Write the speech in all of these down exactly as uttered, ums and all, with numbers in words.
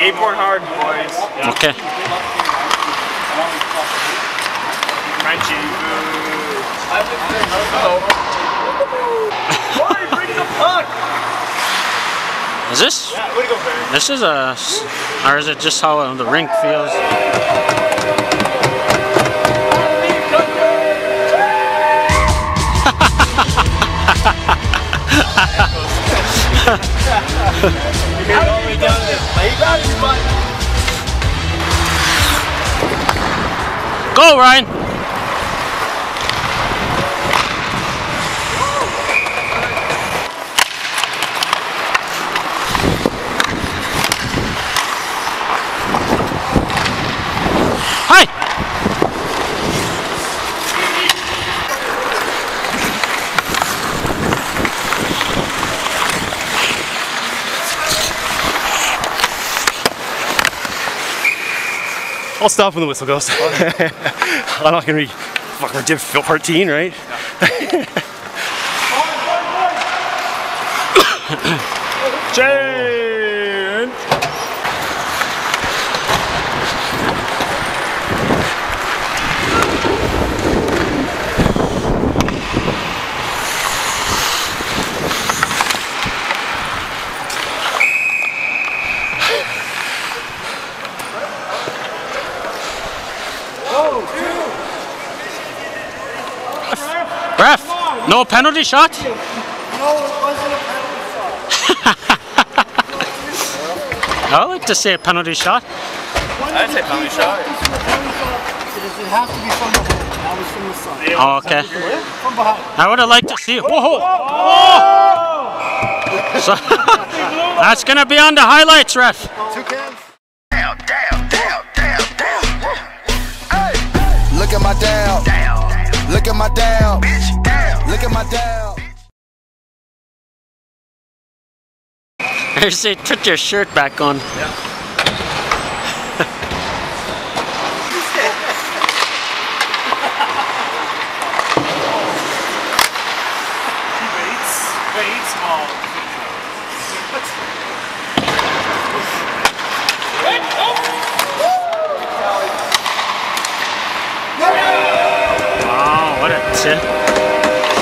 skateboard hard, boys. Yeah. Okay. Crunchy food. Why are you bringing the puck? Is this? Yeah, way to go, Barry. This is a, or is it just how the rink feels? Go, Ryan! I'll stop when the whistle goes. I'm not gonna be fucking dip fourteen, right? Yeah. Change. Ref, no penalty shot? No, it wasn't a penalty shot. I like to say a penalty shot. I'd say penalty shot. It has to be from behind. That was from the side. Oh, okay. From behind. I would have liked to see. Whoa! Whoa. Whoa. So, that's gonna be on the highlights, ref. Two cans. Down, down, down, down, down. Hey, look at my down. Down. Look at my down, bitch, down. Look at my down. I say, put your shirt back on. Yeah.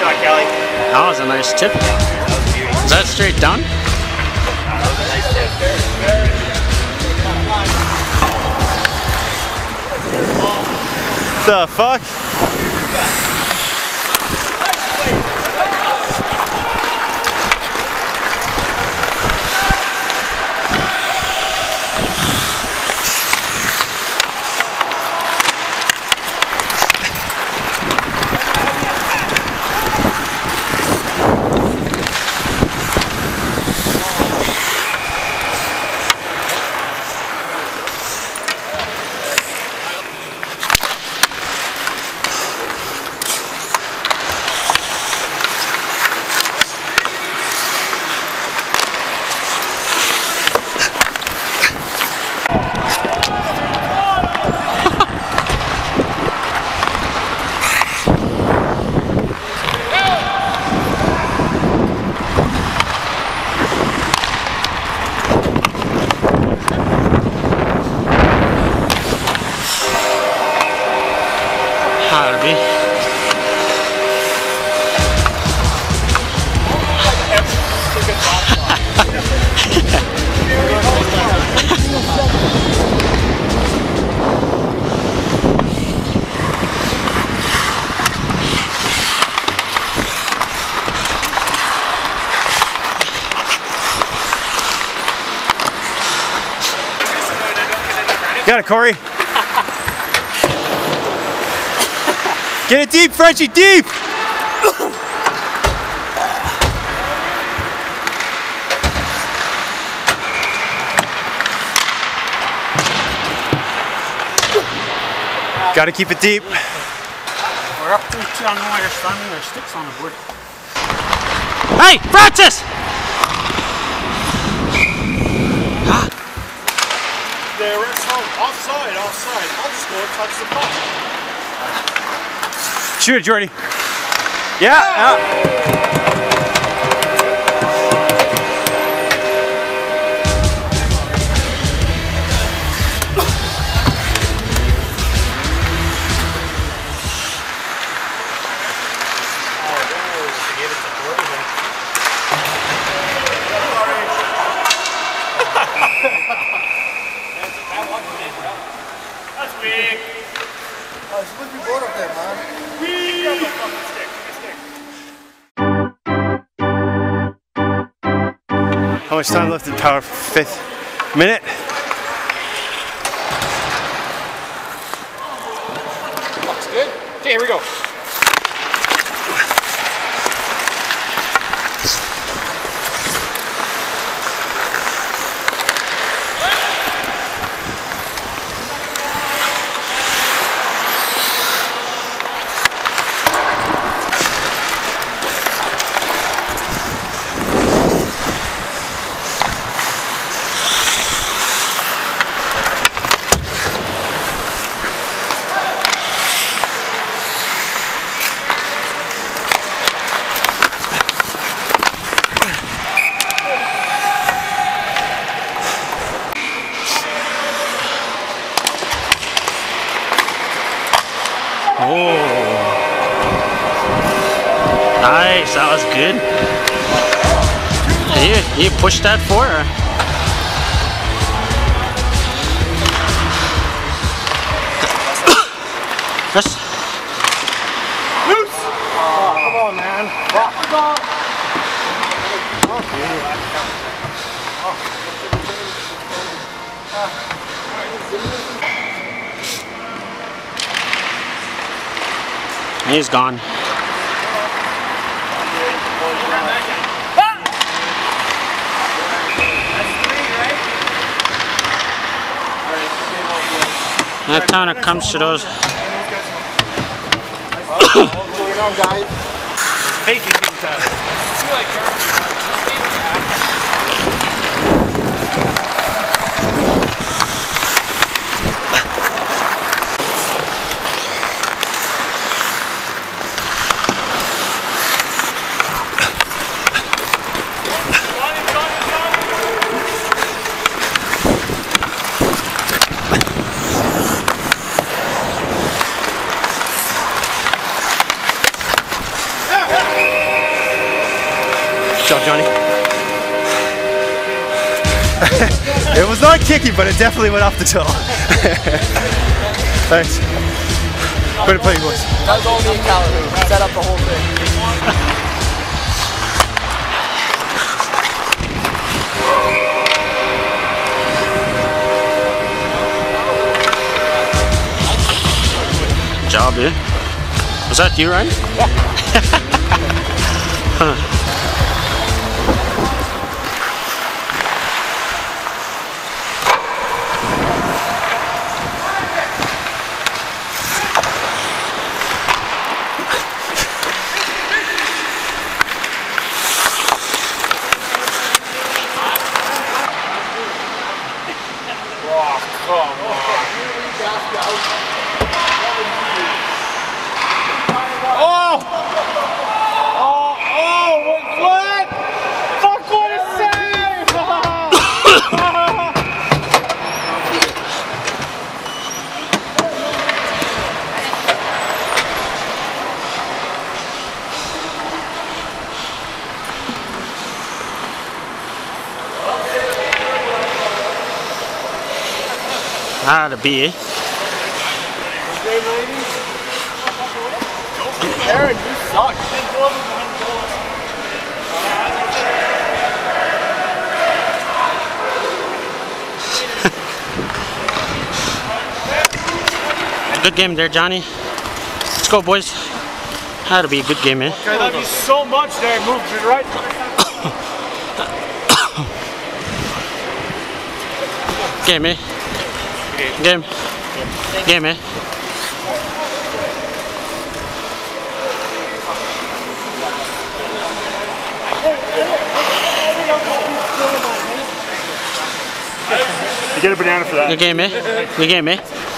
Shot, Kelly. That was a nice tip. Is that straight down? That was a nice tip. Very, very good. The fuck? Got it, Corey. Get it deep, Frenchie, deep! Gotta keep it deep. We're up to two. I don't know why they're slamming their sticks on the board. Hey, Francis! They're offside, offside. I'll score, touch the puck. Shoot it, Jordy. Yeah, out. Yeah. stick. Oh, it's supposed to be bored up there, man. Whee! Pick up a fucking stick. Pick a stick. How much time left in power? Fifth minute. Looks good. Okay, here we go. Oh, nice, that was good. You, you pushed that for her. Yes. Oops. Oh, come on, man. Rock the ball. Okay. Oh. He's gone. That time it comes to those. Good job, Johnny. It was not kicky, but it definitely went off the toe. Thanks. Good to play, boys. That was all me and Callum. Set up the whole thing. Good job, dude. Was that you, Ryan? Yeah. Huh. Ah, the beer. Aaron, you suck. Good game there, Johnny. Let's go, boys. That'll be a good game, man. Eh? I love you so much there. Moved it right. Game, eh? Game. Game, eh? You get a banana for that. Good game, eh? Good game, eh?